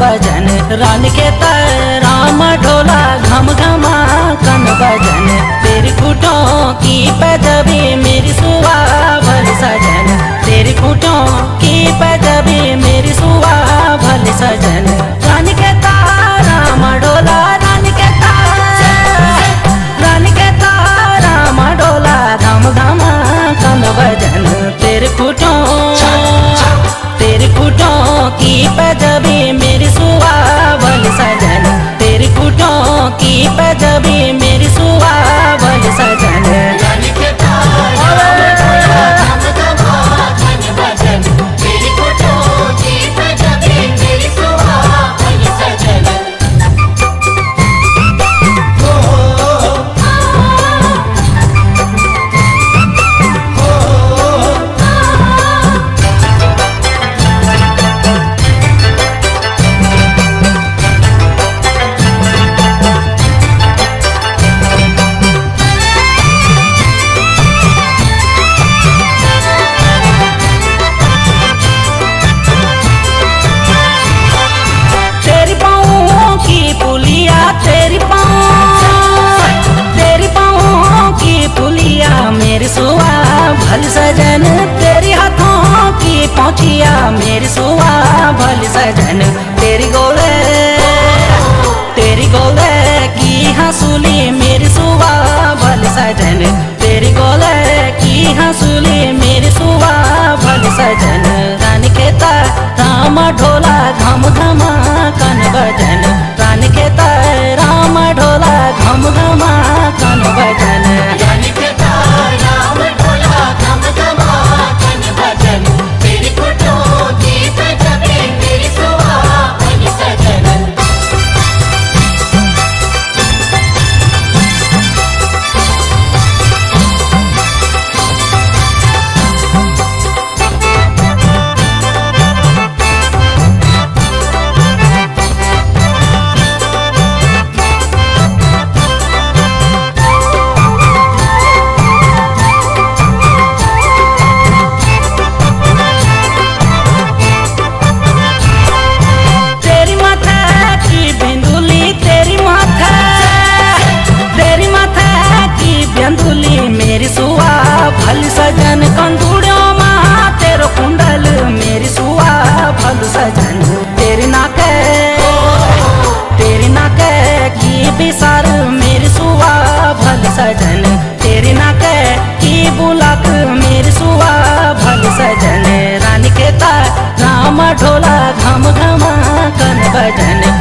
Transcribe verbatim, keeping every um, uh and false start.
भजन रानिखेता राम ढोला घम घमा कन भजन तेरी खुटों की पदवी मेरी सुहावल सजन तेरी खुटों की पदवी मेरी सुहावल सजन रानिखेता राम ढोला रानिखेता रानिखेता राम ढोला घम घमा कन भजन तेरी खुटों तेरी खुटों की पदवी मेरी सुहावल सजन तेरी खुटों की पदवी मेरी सुहावल सजन सजन तेरी हाथों की पहुँचिया मेरी सुहावल सजन तेरी गोले तेरी गोले की हंसुली मेरी सुहावल सजन तेरी गोले की हंसुली मेरी सुहावल सजन रानिखेता राम ढोला घम घमा कन भजन रानिखेता राम ढोला घम घमा कन भजन सजन कंदूड़ो माँ तेरो कुंडल मेरी सुआ फल सजन तेरी नाक तेरी नाक की पिसार मेरी सुआ फल सजन तेरी नाक की बुलाक मेरी सुआ फल सजन रानिखेता राम ढोला घम घमा कन भजन